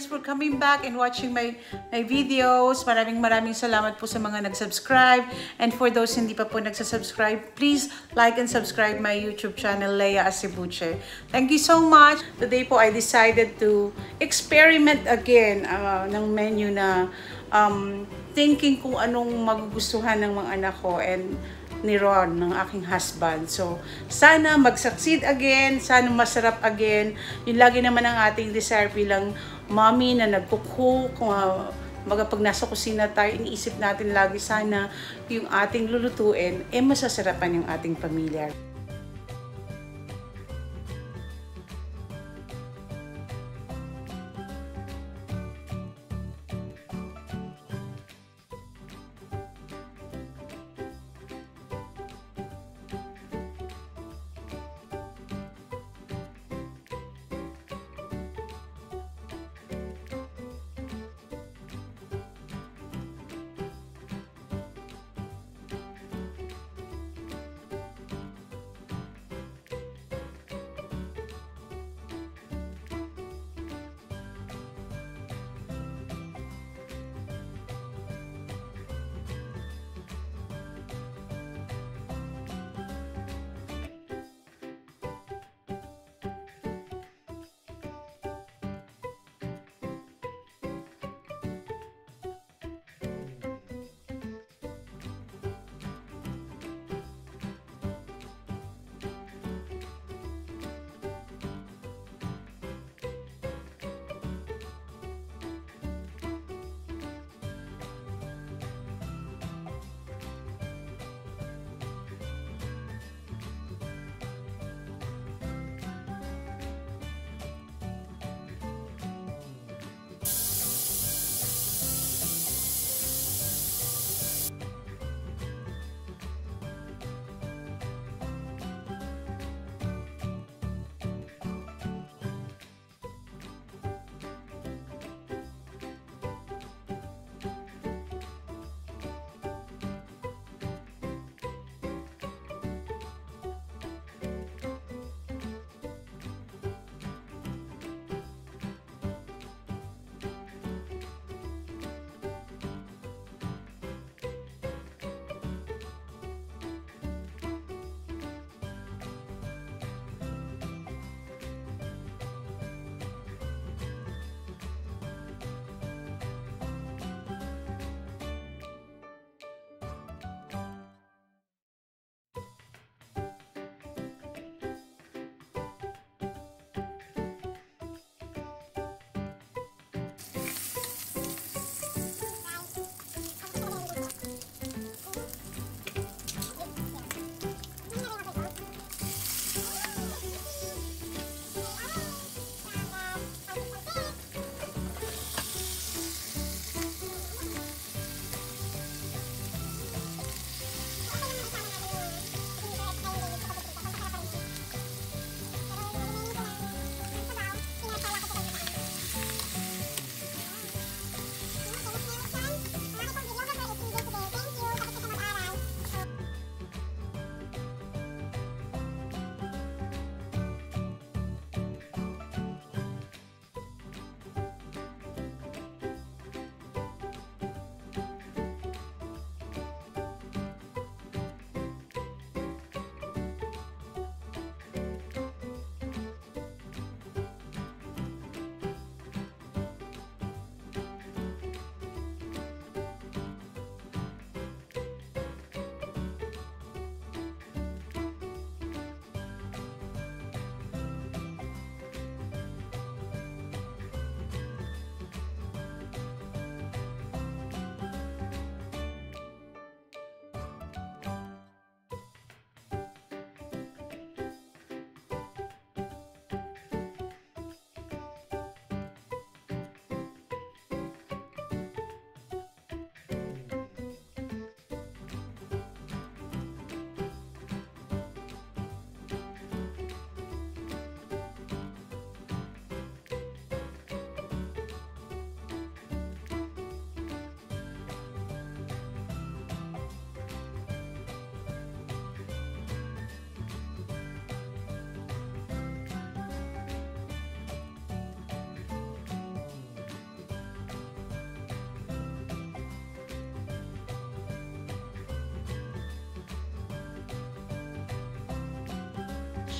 Thanks for coming back and watching my videos. Maraming salamat po sa mga nag-subscribe. And for those hindi pa po nagsasubscribe, please like and subscribe my YouTube channel, Leah Acebuche. Thank you so much. Today po, I decided to experiment again ng menu na thinking kung anong magugustuhan ng mga anak ko and ni Ron, ng aking husband. So, sana mag-succeed again, sana masarap again. Yun lagi naman ang ating desire bilang mommy na nagkuku, kung pag nasa kusina tayo, iniisip natin lagi sana yung ating lulutuin, eh masasarapan yung ating pamilya.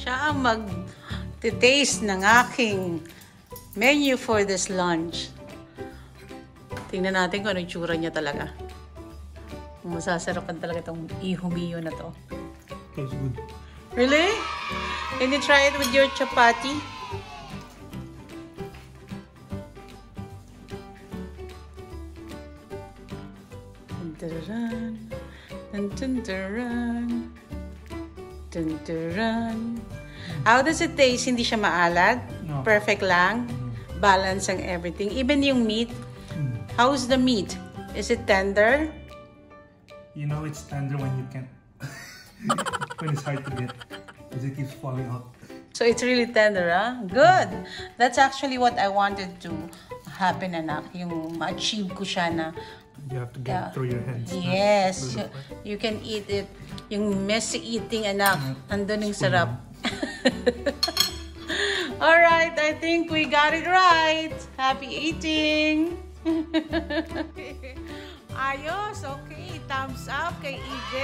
siya ang mag-taste ng aking menu for this lunch. Tingnan natin kung ano yung tsura niya talaga. Masasarapan talaga itong ihumiyo na to. Tastes good. Really? Can you try it with your chapati? Dun-dun-dun. Dun-dun-dun. Dun-dun-dun. How does it taste? Hindi siya maalat? No. Perfect lang? Balance ang everything. Even yung meat? How's the meat? Is it tender? You know it's tender when you can't. When it's hard to get. Because it keeps falling out. So it's really tender, huh? Good! That's actually what I wanted to happen, anak. Yung ma-achieve ko siya na... You have to get it through your hands. Yes. Right? You can eat it. Yung messy eating, anak. Andun yung sarap. Alright, I think we got it right. Happy eating! Ayos, okay, thumbs up kay EJ.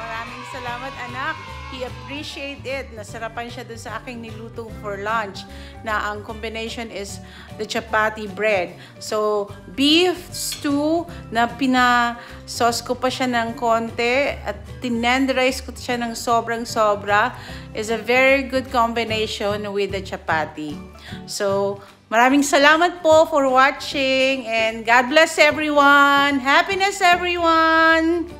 Maraming salamat, anak. He appreciate it. Nasarapan siya dun sa aking niluto for lunch na ang combination is the chapati bread. So, beef stew na pina-sauce ko pa siya ng konti at tinenderize ko siya ng sobrang-sobra is a very good combination with the chapati. So, maraming salamat po for watching and God bless everyone. Happiness everyone.